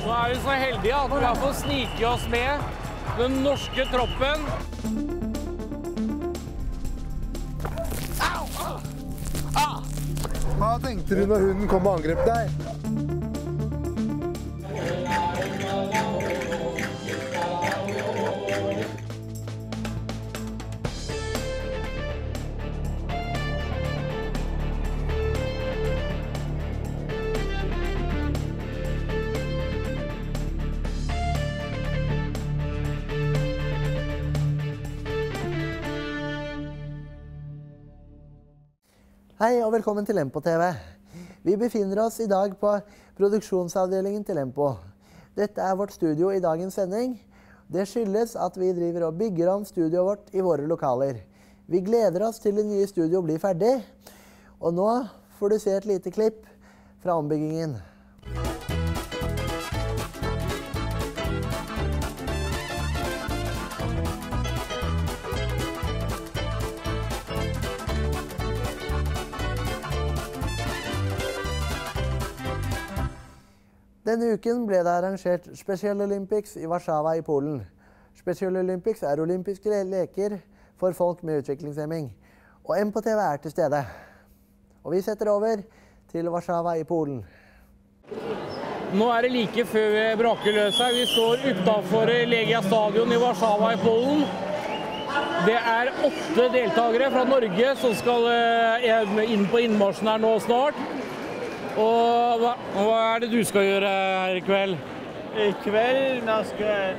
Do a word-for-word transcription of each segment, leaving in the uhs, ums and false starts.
Nå er vi så heldige at vi har fått snike oss med den norske troppen. Hva tenkte du når hunden kom og angrep deg? Hei og velkommen til Empo T V. Vi befinner oss i dag på produksjonsavdelingen til Empo. Dette er vårt studio i dagens sending. Det skyldes at vi driver og bygger om studioet vårt i våre lokaler. Vi gleder oss til det nye studioet blir ferdig. Og nå får du se et lite klipp fra ombyggingen. Denne uken ble det arrangert Special Olympics i Warszawa i Polen. Special Olympics er olympiske leker for folk med utviklingshemming. Og M P T V er til stede. Og vi setter over til Warszawa i Polen. Nå er det like før vi braker løs her. Vi står utenfor Legia stadion i Warszawa i Polen. Det er åtte deltakere fra Norge som skal inn på innmarsjen her nå snart. Og hva, hva er det du skal gjøre her i kveld? I kveld, skal,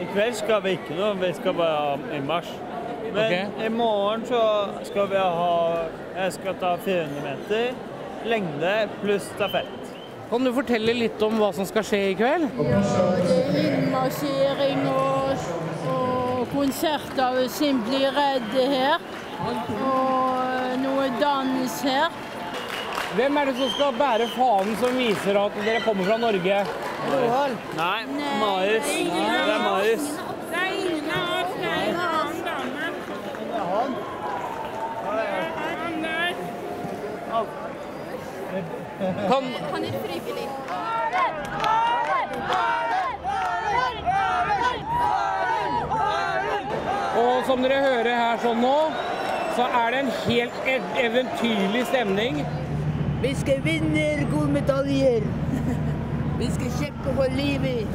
i kveld skal vi ikke noe, vi skal bare i mars. Men okay. I morgen så skal vi ha, jeg skal ta fire hundre meter, lengde pluss stafett. Kan du fortelle litt om hva som skal skje i kveld? Ja, det er innmarsjering og, og konserter og Simply Red her. Og noe dans her. Hvem er det som skal bære fanen som viser at dere kommer fra Norge? Roald? Nei, Marius. Det er Marius. Det er ingen av oss, det er en annen dame. Det er han. Det er han der. Kan dere bruke litt? Roald! Roald! Roald! Roald! Roald! Og som dere hører her sånn nå, så er det en helt eventyrlig stemning. Vi skal vinne gullmedaljer. Vi skal kjempe for livet.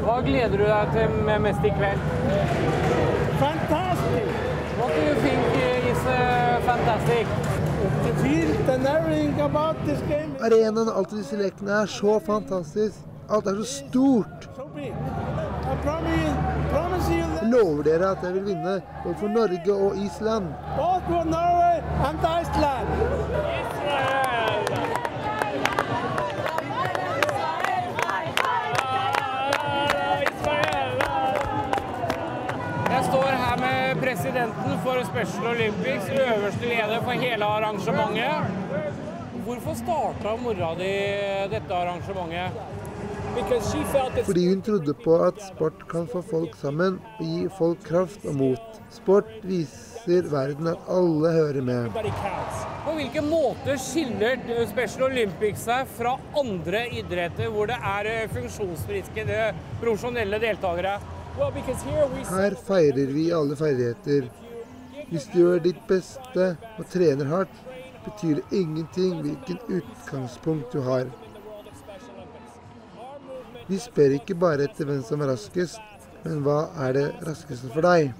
Hva gleder du deg til mest i kveld? Fantastisk! What do you think is uh, fantastic? I feel the narrowing about this game. Arenaen og alt disse lekene er så fantastisk. Alt er så stort. Jeg lover dere at jeg vil vinne både for Norge og Island. Både for Norge og Island! Jeg står her med presidenten for Special Olympics, øverste leder for hele arrangementet. Hvorfor startet mora di dette arrangementet? Fordi hun trodde på at sport kan få folk sammen og gi folk kraft og mot. Sport viser verden at alle hører med. På hvilken måte skiller Special Olympics seg fra andre idretter hvor det er funksjonsfriske, profesjonelle deltakere? Her feirer vi alle ferdigheter. Hvis du gjør ditt beste og trener hardt, betyr det ingenting hvilken utgangspunkt du har. Vi spør ikke bare etter hvem som er raskest, men hva er det raskeste for deg?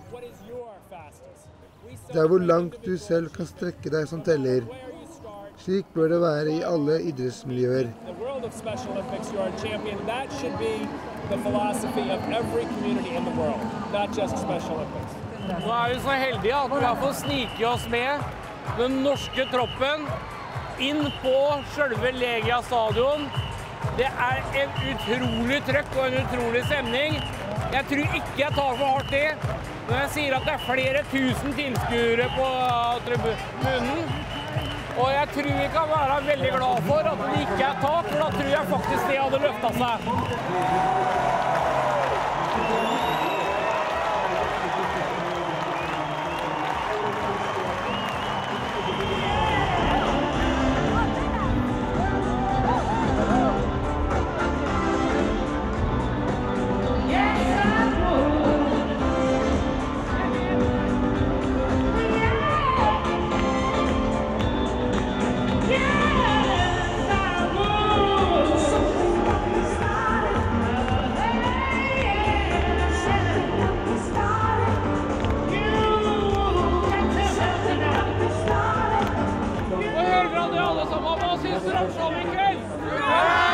Det er hvor langt du selv kan strekke deg som teller. Slik bør det være i alle idrettsmiljøer. Nå er vi så heldige at vi har fått snike oss med den norske troppen inn på selve Legia stadion. Det er en utrolig trøkk og en utrolig stemning. Jeg tror ikke jeg tar for hardt i når jeg sier at det er flere tusen tilskuere på tribunen. Og jeg tror vi kan være veldig glad for at det ikke er tak, for da tror jeg faktisk det hadde løftet seg. Thank you. syns dere om sånn i kveld? Nei!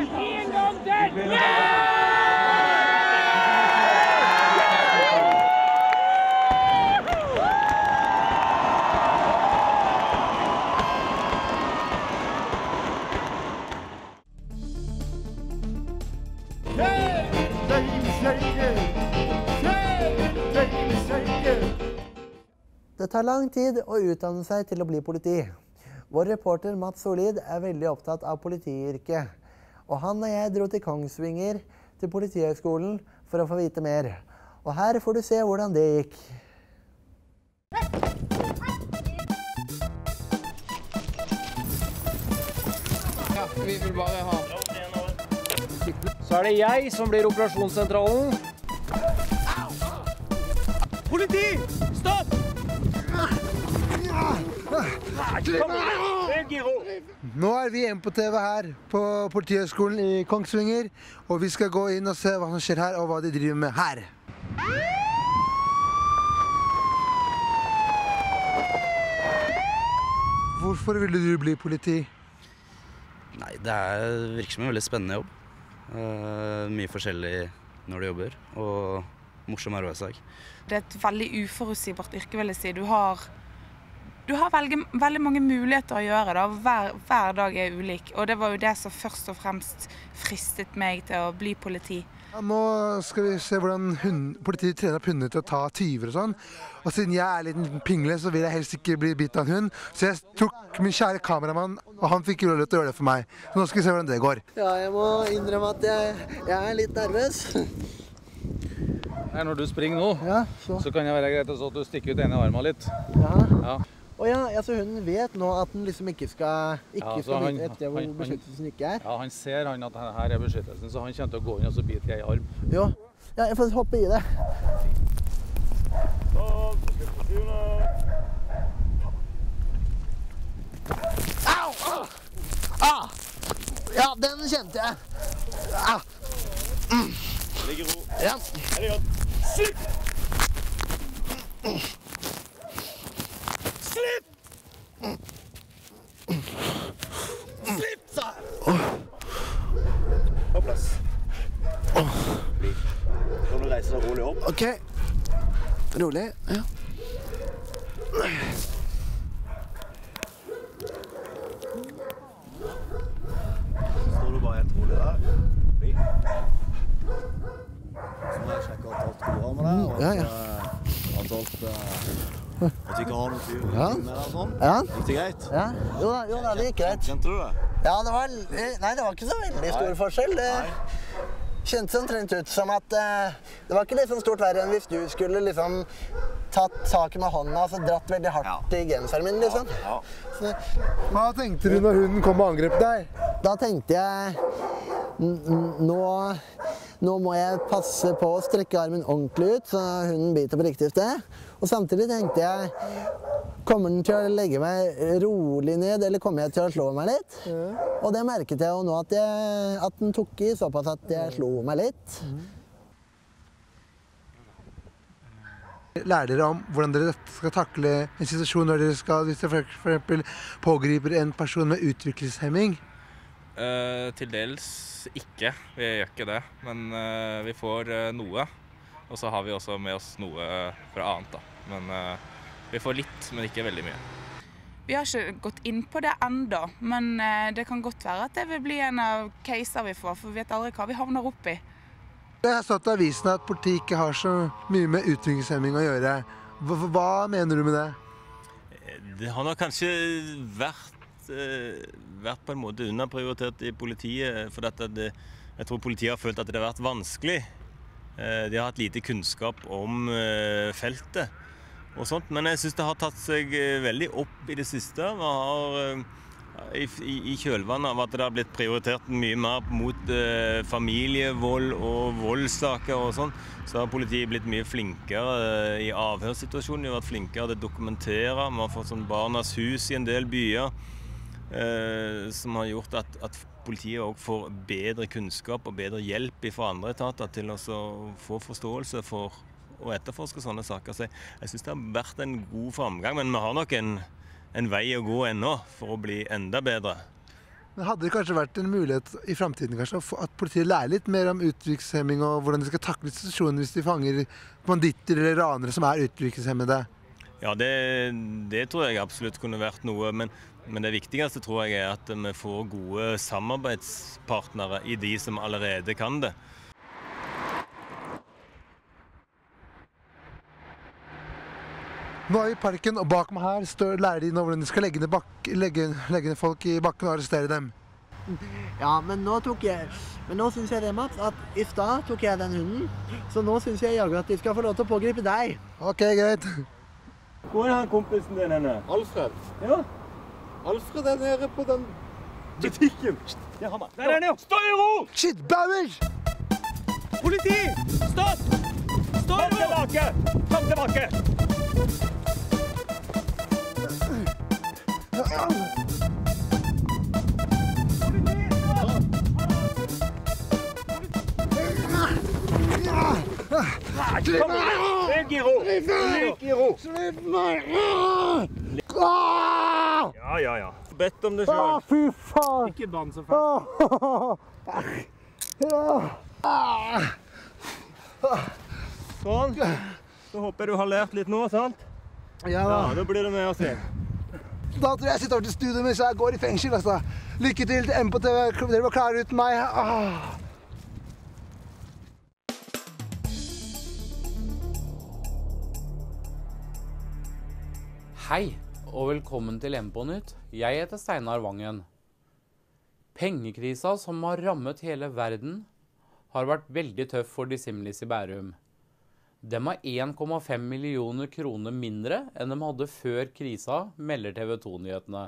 En gang til! Nei! Det tar lang tid å utdanne seg til å bli politi. Vår reporter Mats Solid er veldig opptatt av politiyrket. Og han og jeg dro til Kongsvinger, til Politihøgskolen, for å få vite mer. Og her får du se hvordan det gikk. Ja, vi vil bare ha. Så er det jeg som blir operasjonssentralen. Politi! Stopp! Nå er vi Empo T V her på Politihøgskolen i Kongsvinger, og vi skal gå inn og se hva som skjer her, og hva de driver med her. Hvorfor ville du bli politi? Nei, det virker som en veldig spennende jobb. Uh, mye forskjellig når du jobber, og morsom arbeidsdag. Det er et veldig uforutsigbart yrke, vil jeg si. Du har... Du har veldig, veldig mange muligheter å gjøre da, hver, hver dag er ulik, og det var jo det som først og fremst fristet meg til å bli politi. Ja, nå skal vi se hvordan hund, politiet trener opp hunder til å ta tyver og sånn, og siden jeg er en liten pingle så vil jeg helst ikke bli bitt av en hund, så jeg tok min kjære kameramann, og han fikk jo lov til å gjøre det for meg. Så nå skal vi se hvordan det går. Ja, jeg må innrømme at jeg, jeg er litt nervøs. Her, når du springer nå, ja, så. så kan det være greit at du stikker ut ene armen litt. Ja, ja. Og ja, altså hunden vet nå at den liksom ikke skal, ikke ja, skal vite etter hvor han, beskyttelsen ikke er. Ja, han ser han at her er beskyttelsen, så han kommer til å gå inn og så biter jeg i arm. Jo, ja, jeg får hoppe i det. Au! Au! Ah! Ja, den kjente jeg. Ah! Mm. Ligger ro. Ja. Er det godt? Slipp! Slipp, sa jeg! På plass. Kan du reise deg rolig opp? Ok. Rolig, ja. Så står du bare helt rolig der. Så må jeg sjekke at alt går bra med deg. Ja, ja. At alt... At vi ikke har noen fyr eller sånn. Ja. Gikk det greit? Ja. Jo da, jo da, det gikk greit. Kjente du det? Ja, det var, nei, det var ikke så veldig stor forskjell. Det kjentes omtrent ut som at uh, det var ikke liksom stort verre enn hvis du skulle liksom tatt taket med hånda og så dratt veldig hardt ja. i genseren min liksom. Ja. Ja. Så, hva tenkte du når hunden kom og angrep deg? Da tenkte jeg, nå, nå må jeg passe på å strekke armen ordentlig ut så hunden biter på riktig sted. Og samtidig tenkte jeg, kommer den til å legge meg rolig ned, eller kommer jeg til å slå meg litt? Mm. Og det merket jeg jo nå at, jeg, at den tok i såpass at jeg slo meg litt. Mm. Lærer dere om hvordan dere skal takle en situasjon når dere skal, hvis dere for eksempel pågriper en person med utviklingshemming? Uh, til dels ikke, vi gjør ikke det, men uh, vi får uh, noe. Og så har vi også med oss noe fra annet da, men uh, vi får litt, men ikke veldig mye. Vi har ikke gått inn på det enda, men uh, det kan godt være at det vil bli en av caser vi får, for vi vet aldri hva vi havner opp i. Det har stått i avisen at politiet ikke har så mye med utviklingshemming å gjøre. Hva, hva mener du med det? Det har nok kanskje vært, uh, vært på en måte underprioritert i politiet, for dette, det, jeg tror politiet har følt at det har vært vanskelig. De har hatt lite kunnskap om feltet og sånt, men jeg synes det har tatt seg veldig opp i det siste. Man har i kjølvannet av at det har blitt prioritert mye mer mot familievold og voldssaker og sånt, så har politiet blitt mye flinkere i avhørssituasjonen. De har vært flinkere til å dokumentere, man har fått sånn barnas hus i en del byer, som har gjort at, at politiet også får bedre kunnskap og bedre hjelp fra andre etater til å få forståelse for å etterforske sånne saker. Så jeg synes det har vært en god framgang, men vi har nok en, en vei å gå ennå for å bli enda bedre. Men hadde det kanskje vært en mulighet i fremtiden kanskje, at politiet lærer litt mer om utviklingshemming og hvordan de skal takle situasjonen hvis de fanger banditter eller ranere som er utviklingshemmede? Ja, det, det tror jeg absolutt kunne vært noe, men, men det viktigste tror jeg er at vi får gode samarbeidspartnere i de som allerede kan det. Nå er vi i parken, og bak meg her står læreren om hvordan de skal legge ned, bak, legge, legge ned folk i bakken og arrestere dem. Ja, men nå, jeg, men nå synes jeg det, Mats, at i stad tok jeg den hunden, så nå synes jeg jager at de skal få lov til å pågripe deg. Ok, greit. Hvor er han kompisen din henne? Alfred. Ja? Alfred er nede på den butikken. Ja, han er. Der er han jo! Stå i ro! Shit, Bauer! Politi! Stopp! Stå i ro! Kom tilbake! Kom tilbake! Slipp meg! Ligg i ro! Ligg i ro! Slipp meg! Ja, ja, ja. Bett om det selv. Å, fy faen! Ikke bann så fælt. Sånn. Så håper jeg du har lært litt nå, sant? Ja da. Da blir det med oss igjen. Da tror jeg jeg sitter over til studiet mens jeg går i fengsel, altså. Lykke til til Empo T V. Dere må klare uten meg. Åh. Hei, og velkommen til Empo-nytt. Jeg heter Steinar Vangen. Pengekrisa som har rammet hele verden har vært veldig tøff for Dissimilis i Bærum. De har en komma fem millioner kroner mindre enn de hadde før krisa, melder T V to-nyhetene.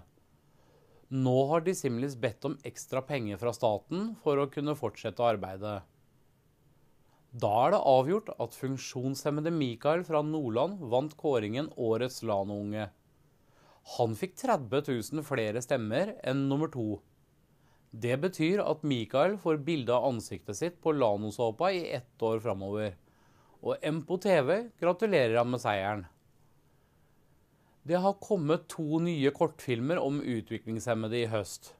Nå har Dissimilis bedt om ekstra penger fra staten for å kunne fortsette arbeidet. Da er det avgjort at funksjonshemmede Mikael fra Nordland vant kåringen Årets Lanunge. Han fikk tretti tusen flere stemmer enn nummer to. Det betyr at Mikael får bilde av ansiktet sitt på Lanusåpa i ett år fremover. Og Empo T V gratulerer ham med seieren. Det har kommet to nye kortfilmer om utviklingshemmede i høst.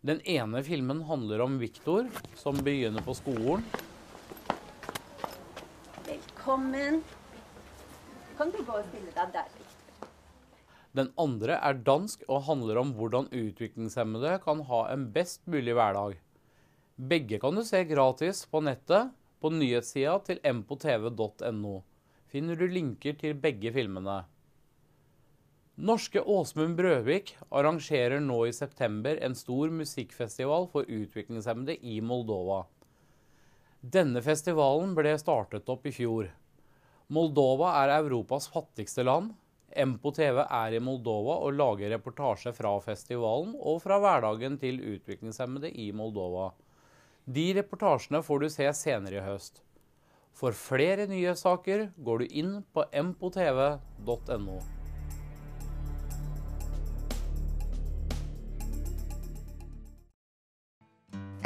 Den ene filmen handler om Victor, som begynner på skolen. Velkommen. Kan du gå og stille deg der, Victor? Den andre er dansk og handler om hvordan utviklingshemmede kan ha en best mulig hverdag. Begge kan du se gratis på nettet på nyhetssida til empotv punktum no. Finner du linker til begge filmene. Norske Åsmund Brøvik arrangerer nå i september en stor musikkfestival for utviklingshemmede i Moldova. Denne festivalen ble startet opp i fjor. Moldova er Europas fattigste land. Empo T V er i Moldova og lager reportasje fra festivalen og fra hverdagen til utviklingshemmede i Moldova. De reportasjene får du se senere i høst. For flere nye saker går du inn på empotv punktum no.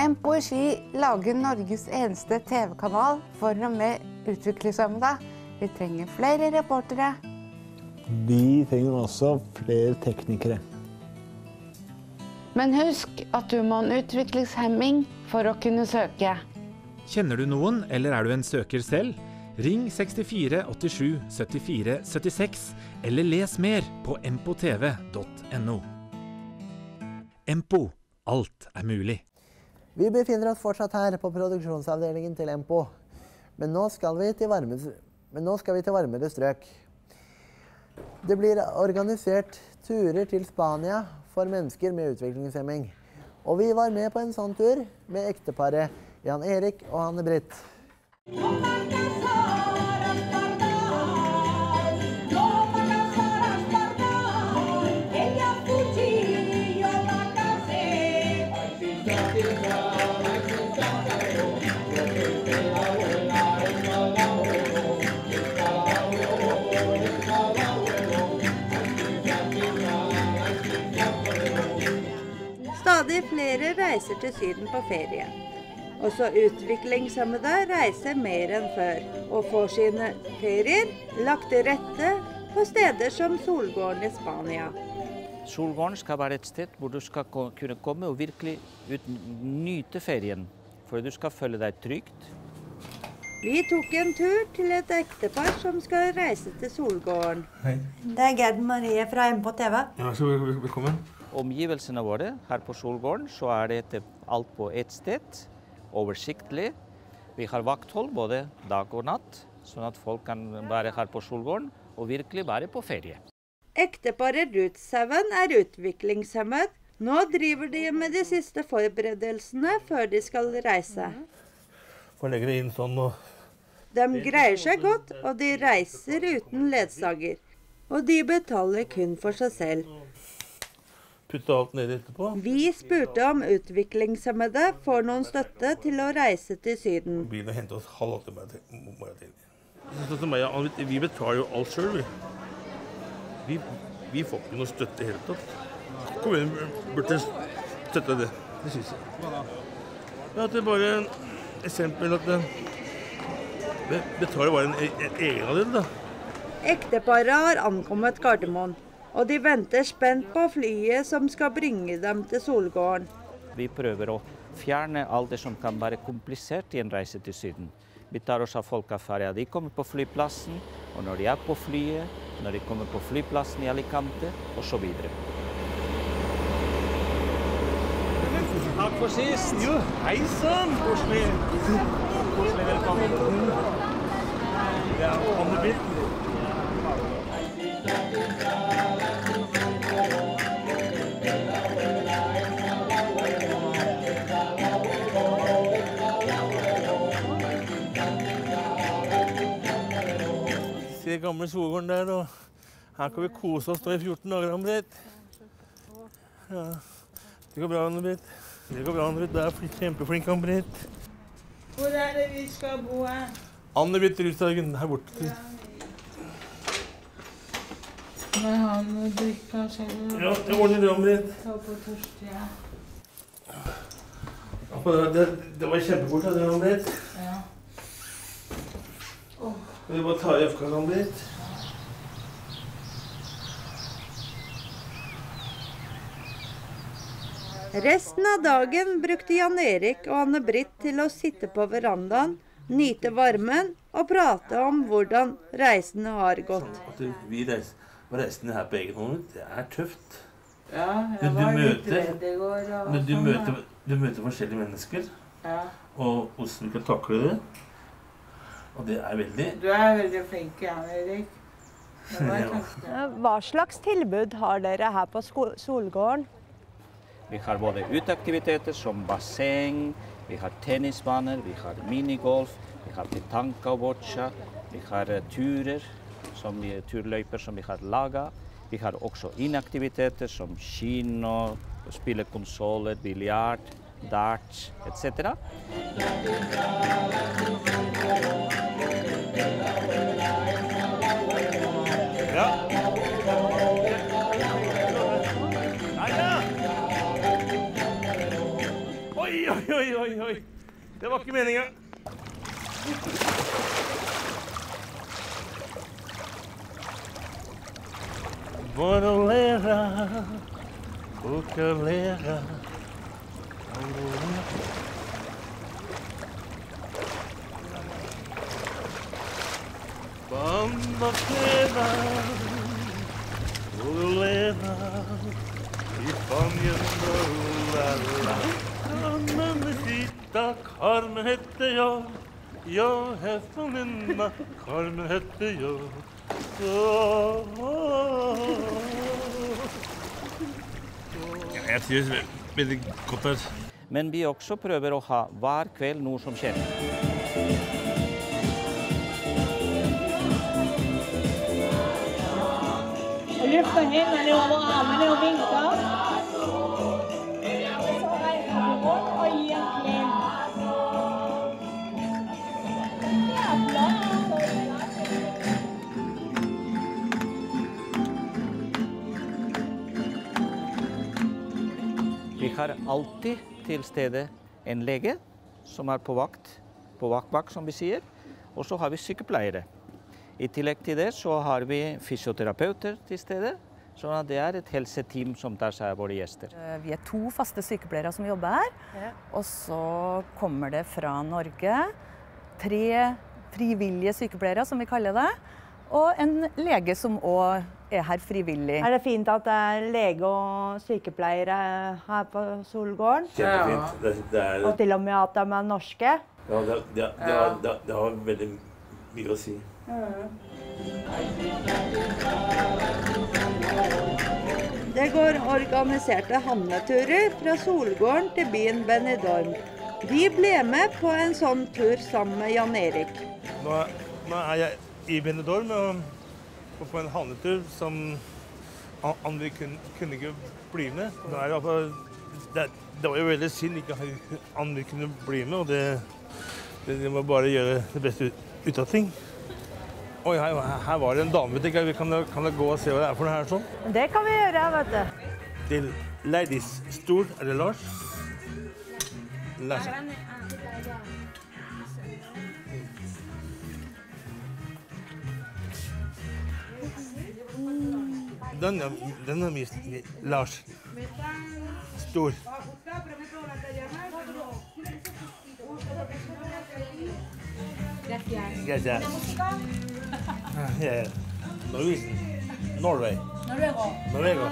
Empo i Ski lager Norges eneste T V-kanal for og med utviklingshemmede. Vi trenger flere reportere. Vi trenger også flere teknikere. Men husk at du må ha utviklingshemming for å kunne søke. Kjenner du noen, eller er du en søker selv? Ring seks fire åtte sju sytti fire syttiseks, eller les mer på empotv punktum no. Empo. Alt er mulig. Vi befinner oss fortsatt her på produksjonsavdelingen til Empo, men nå skal vi til varmere, men nå skal vi til varmere strøk. Det blir organisert turer til Spania for mennesker med utviklingshemming, og vi var med på en sånn tur med ekteparet Jan Erik og Hanne Britt. Stadig flere reiser til syden på ferie. Også utviklingshemmede reiser mer enn før, og får sine ferier lagt til rette på steder som Solgården i Spania. Solgården skal være et sted hvor du skal kunne komme og virkelig nyte ferien, for du skal føle deg trygt. Vi tok en tur til et ektepar som skal reise til Solgården. Hei. Det er Gardermoen fra Empo T V. Ja, så velkommen. Omgivelsene våre her på Solgården, så er det alt på ett sted, oversiktlig. Vi har vakthold både dag og natt, sånn at folk kan være her på Solgården og virkelig være på ferie. Ekteparet Rutshaugen er utviklingshemmet. Nå driver de med de siste forberedelsene før de skal reise. Får legge det inn sånn og... De greier seg godt, og de reiser uten ledsager. Og de betaler kun for seg selv. Putte alt ned etterpå. Vi spurte om utviklingshemmede får noen støtte til å reise til Syden. Bilen har hentet oss halv åtte morgen til. Vi betaler jo alt selv, vi. Vi, vi får ikke noe støtte helt opp. Kommunen burde støtte det, det synes jeg. Ja, det er bare et eksempel at det, det tar jo bare en, en egen av det, da. Ekteparet har ankommet Gardermoen, og de venter spent på flyet som skal bringe dem til Solgården. Vi prøver å fjerne alt det som kan være komplisert i en reise til Syden. Vi tar oss av folk av ferja. De kommer på flyplassen, og når de er på flyet, når de kommer på flyplassen i Alicante, og så videre. Takk for sist! Jo, hei sann! Korslig! Korslig velkommen! Det er åndebitt. Se gamle Solgården der, og her kan vi kose oss da i fjorten dager om litt. Ja, det går bra, Anne-Britt. Det går bra, Anne-Britt. Det er kjempeflink, Anne-Britt. Hvor er det vi skal bo her? Anne-Britt Rutshaugen, her borte. Må jeg ha noe å drikke av selv? Ja, det ordner det, Anne-Britt. Ta på tørste, ja. Det var kjempefort, det, Anne-Britt. Ja. Vi må ta i øfkassene litt. Resten av dagen brukte Jan-Erik og Anne-Britt til å sitte på verandaen, nyte varmen og prate om hvordan reisene har gått. At vi reisene her på egen hånd, det er tøft. Ja, jeg var litt redd i går. Du møter forskjellige mennesker, og hvordan du kan takle det. Og det er veldig... Du er veldig flink, Jan-Erik. Hva slags tilbud har dere her på Solgården? Vi har både uteaktiviteter som basseng, vi har tennisbaner, vi har minigolf, vi har petanca og boccia, vi har turer, turløyper som vi har laget. Vi har også inaktiviteter som kino, spillekonsoler, biljard, darts, et cetera. Ja. Heia! Oi, oi, oi, oi, oi! Det var ikke meningen. Borrelera, bokalera. Bamba teva, uleva, I fangjønda uleva. Anna Dita, Carmen heter jeg, jeg er fangjønda, Carmen heter jeg. Jeg synes veldig godt her. Men vi også prøver å ha hver kveld noe som skjer. Løften hjem er over armene og vinker. Så reiser vi rundt og gir en klem. Det er flott. Vi har alltid til stedet en lege som er på vakt, på vakt-vakt som vi sier, og så har vi sykepleiere. I tillegg til det så har vi fysioterapeuter til stedet, Så det er et helseteam som tar seg av våre gjester. Vi er to faste sykepleiere som jobber her, ja. Og så kommer det fra Norge tre frivillige sykepleiere, som vi kaller det, og en lege som også er her frivillig. Er det fint at det er lege og sykepleiere her på Solgården? Kjempefint. Ja. Det, det er... Og til og med at de er norske. Ja, det, det, det, har, det, det har veldig mye å si. Mm. Det går organiserte handleturer fra Solgården til byen Benidorm. Vi ble med på en sånn tur sammen med Jan-Erik. Nå, nå er jeg i Benidorm og på en handletur som andre kunne, kunne ikke bli med. Der, det, det var jo veldig synd ikke andre kunne bli med, og det, det, det må bare gjøre det beste ut av ting. Oi, her, her var det en dame, kan, kan jeg gå og se hva det er for det her sånn? Det kan vi gjøre, vet du. Det er ladies stor, er det Lars? Læsje. Den er, den er mye Lars. Stor. Gracias. Norwegian. Norway. Noruego. Noruego.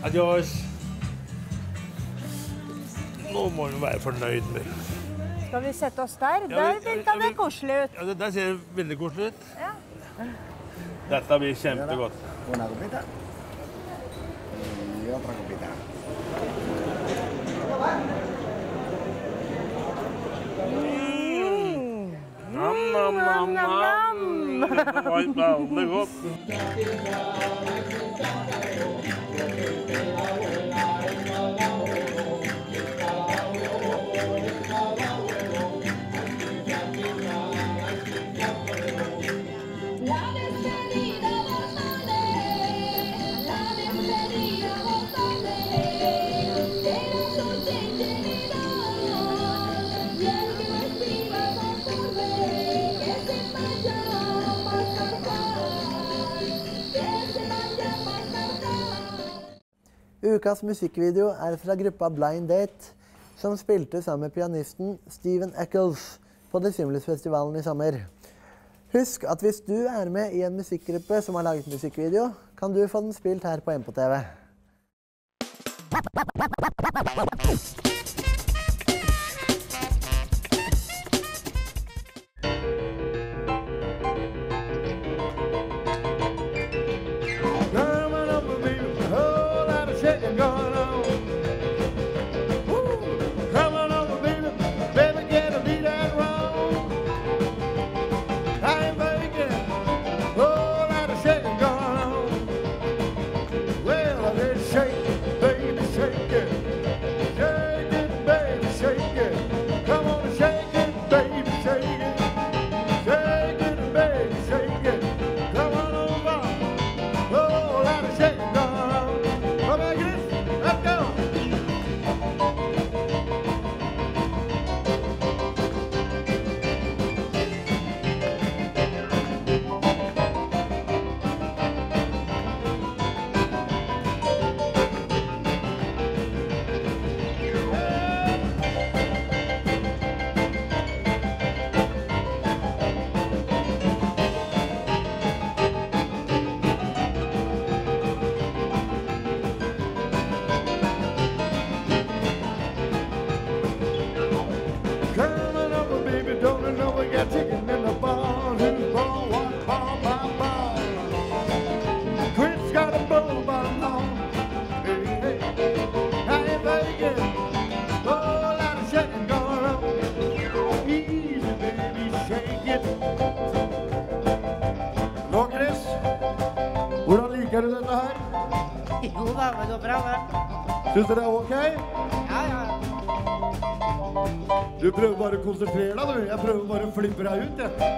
Adios! Nå må vi være fornøyd med. Skal vi sette oss der? Der virker det koselig ut. Ja, der ser det veldig koselig ut. Ja. Dette blir kjempegodt. Una copita. Y otra copita. Nam, nam, nam, nam! Det var veldig godt. Ukas musikkvideo er fra gruppa Blind Date, som spilte sammen med pianisten Steven Eccles på Decimalisfestivalen i sommer. Husk at hvis du er med i en musikkgruppe som har laget musikkvideo, kan du få den spilt her på Empo T V. Syns dere det er ok? Ja, ja. Du prøver bare å konsentrere deg, du. Jeg prøver bare å flippe deg ut, jeg.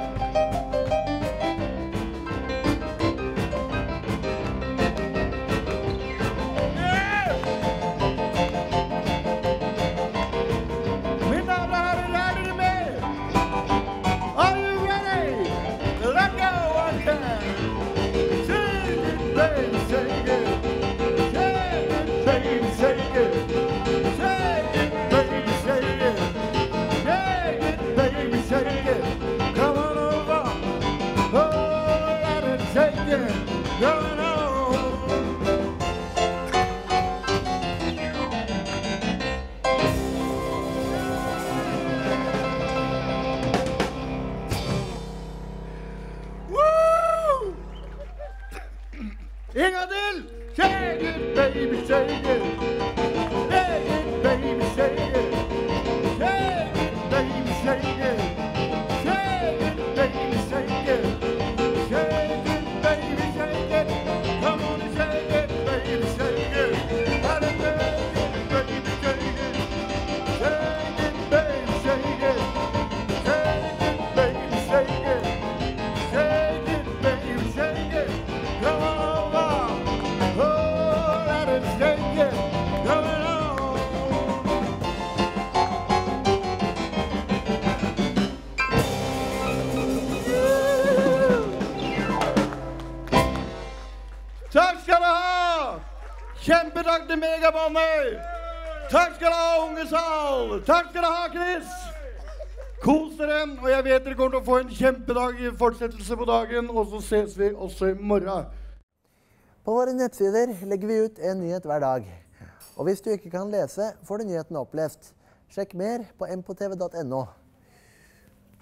Min navn er her, er dere med? Are you ready? Let's go! Takk til Megabåndet! Takk skal du ha, Ungesal! Takk skal du ha, Chris! Kos dere, og jeg vet dere kommer til å få en kjempedag i fortsettelse på dagen, og så ses vi også i morgen. På våre nettsider legger vi ut en nyhet hver dag. Og hvis du ikke kan lese, får du nyheten opplest. Sjekk mer på empo tv punktum no.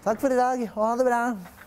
Takk for i dag, og ha det bra!